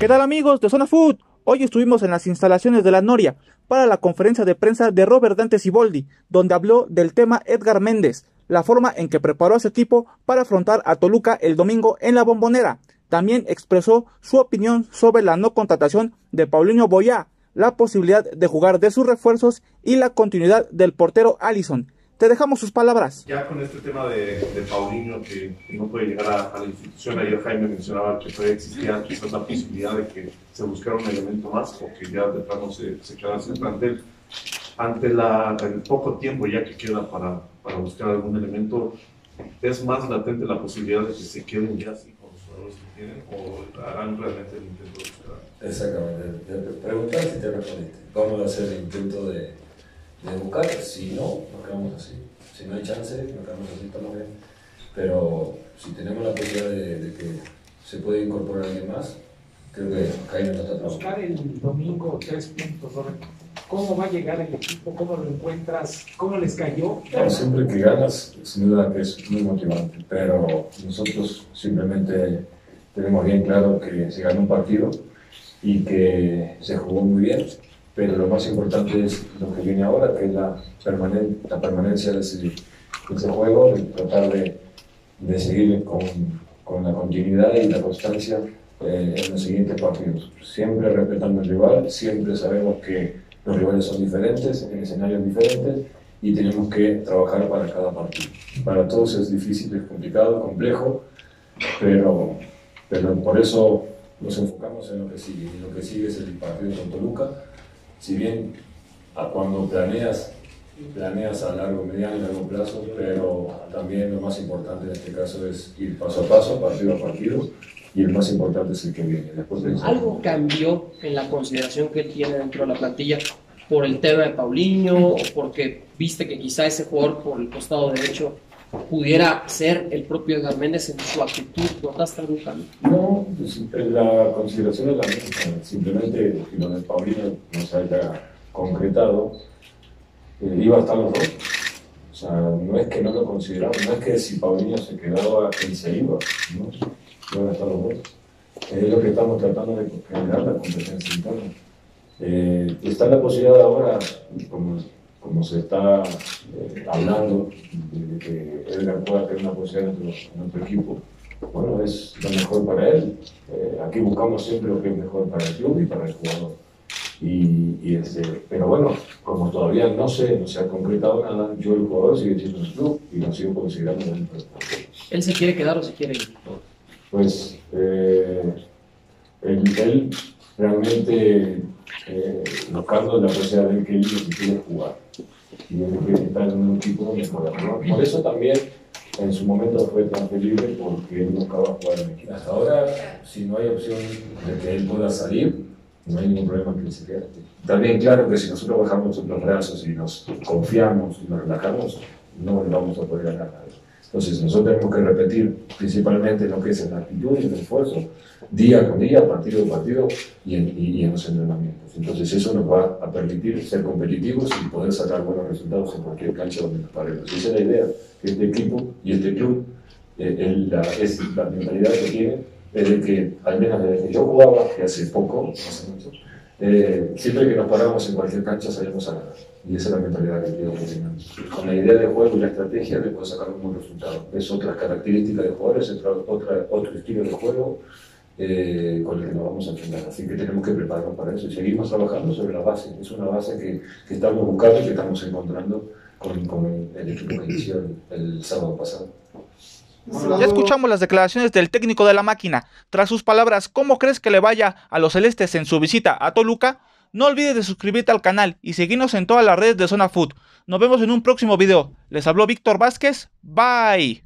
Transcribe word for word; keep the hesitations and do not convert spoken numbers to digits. ¿Qué tal amigos de Zona Fut? Hoy estuvimos en las instalaciones de La Noria para la conferencia de prensa de Robert Dante Siboldi, donde habló del tema Edgar Méndez, la forma en que preparó a su equipo para afrontar a Toluca el domingo en la Bombonera. También expresó su opinión sobre la no contratación de Paulinho Boyá, la posibilidad de jugar de sus refuerzos y la continuidad del portero Alison. Te dejamos sus palabras. Ya con este tema de, de Paulinho, que no puede llegar a, a la institución, ayer Jaime mencionaba que todavía existía quizás la posibilidad de que se buscara un elemento más, o que ya de plano se, se quedase el plantel. Ante la, el poco tiempo ya que queda para, para buscar algún elemento, ¿es más latente la posibilidad de que se queden ya así con los jugadores que tienen, o harán realmente el intento de buscar? Exactamente, te preguntaste y te respondiste. Vamos a hacer el intento de... de buscar. Si no, nos quedamos así. Si no hay chance, nos quedamos así, estamos bien. Pero si tenemos la posibilidad de, de que se puede incorporar alguien más, creo que Jaime no está trabajando. Buscar el domingo tres puntos, Robert. ¿Cómo va a llegar el equipo? ¿Cómo lo encuentras? ¿Cómo les cayó? Bueno, siempre que ganas, sin duda que es muy motivante. Pero nosotros simplemente tenemos bien claro que se ganó un partido y que se jugó muy bien. Pero lo más importante es lo que viene ahora, que es la, permanen la permanencia de ese, de ese juego, de tratar de, de seguir con, con la continuidad y la constancia eh, en los siguientes partidos. Siempre respetando al rival, siempre sabemos que los rivales son diferentes, en escenarios diferentes, y tenemos que trabajar para cada partido. Para todos es difícil, es complicado, complejo, pero, pero por eso nos enfocamos en lo que sigue. Y lo que sigue es el partido con Toluca. Si bien a cuando planeas, planeas a largo, mediano y largo plazo, pero también lo más importante en este caso es ir paso a paso, partido a partido, y el más importante es el que viene. Después de eso, ¿algo cambió en la consideración que tiene dentro de la plantilla por el tema de Paulinho, o porque viste que quizá ese jugador por el costado derecho pudiera ser el propio Edgar Méndez en su actitud? ¿Notaste algún cambio? No, la consideración es la misma. Simplemente lo de Paulino nos haya concretado, eh, iba a estar los dos. O sea, no es que no lo consideramos, no es que si Paulino se quedaba, él se iba, ¿no? Iban a estar los dos. Eh, es lo que estamos tratando de generar la competencia interna. Eh, está la posibilidad ahora, como como se está eh, hablando de que Edgar pueda tener una posibilidad en nuestro, en nuestro equipo, bueno, es lo mejor para él. Eh, aquí buscamos siempre lo que es mejor para el club y para el jugador. Y, y este, pero bueno, como todavía no se, no se ha concretado nada, yo el jugador sigue siendo el club y lo sigo considerando dentro del club. ¿Él se quiere quedar o se quiere ir? Pues eh, él, él realmente... Eh, buscando la posibilidad de que él quiere jugar y él quiere estar en un equipo mejor, ¿no? Por eso también en su momento fue tan libre, porque él buscaba jugar en equipo. Hasta ahora, si no hay opción de que él pueda salir, no hay ningún problema que él se quede. También claro que si nosotros bajamos los brazos y nos confiamos y nos relajamos, no le vamos a poder ganar nada. Entonces nosotros tenemos que repetir principalmente lo que es la actitud y el esfuerzo, día con día, partido con partido y en, y, y en los entrenamientos. Entonces eso nos va a permitir ser competitivos y poder sacar buenos resultados en cualquier cancha donde nos paremos. Esa es la idea, que este equipo y este club, eh, el, la, es la mentalidad que tiene, es de que al menos desde que yo jugaba, que hace poco, hace mucho, eh, siempre que nos paramos en cualquier cancha salimos a ganar. Y esa es la mentalidad que quiero que con la idea de juego y la estrategia de poder sacar un buen resultado. Es otra característica de jugadores, es otra, otro estilo de juego eh, con el que nos vamos a enfrentar. Así que tenemos que prepararnos para eso y seguimos trabajando sobre la base. Es una base que, que estamos buscando y que estamos encontrando con, con el equipo que inició el, el sábado pasado. Ya escuchamos las declaraciones del técnico de la máquina. Tras sus palabras, ¿cómo crees que le vaya a los celestes en su visita a Toluca? No olvides de suscribirte al canal y seguirnos en todas las redes de Zona Fut. Nos vemos en un próximo video. Les habló Víctor Vázquez. Bye.